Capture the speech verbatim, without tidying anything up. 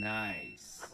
Nice.